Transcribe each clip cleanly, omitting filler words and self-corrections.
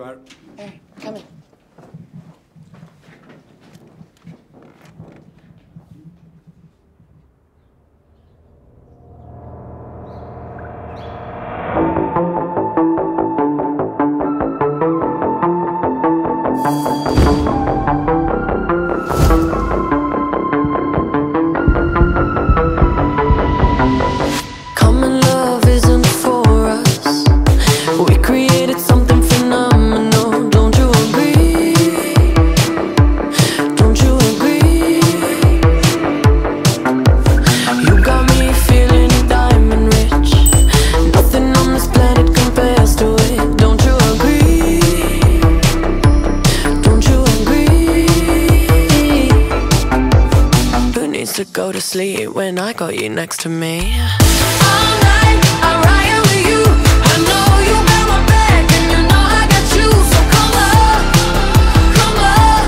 you are. Hey, come in. To go to sleep when I got you next to me. All night I riot with you. I know you got my back, and you know I got you. So come on, come on,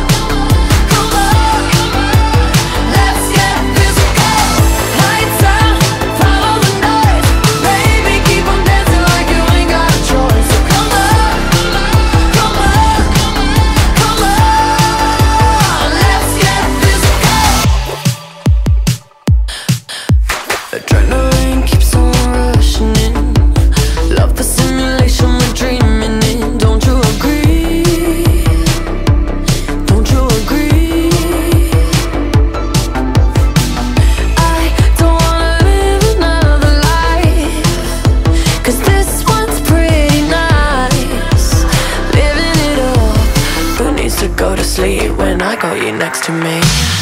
come on, come on. Let's get physical. Lights out, follow the noise. Baby, keep on dancing like you ain't got a choice. So come on, come on, come on, come on, come on. Let's get physical. Adrenaline keeps on rushing in. Love the simulation we're dreaming in. Don't you agree? Don't you agree? I don't wanna live another life, 'cause this one's pretty nice. Living it up. Who needs to go to sleep when I got you next to me?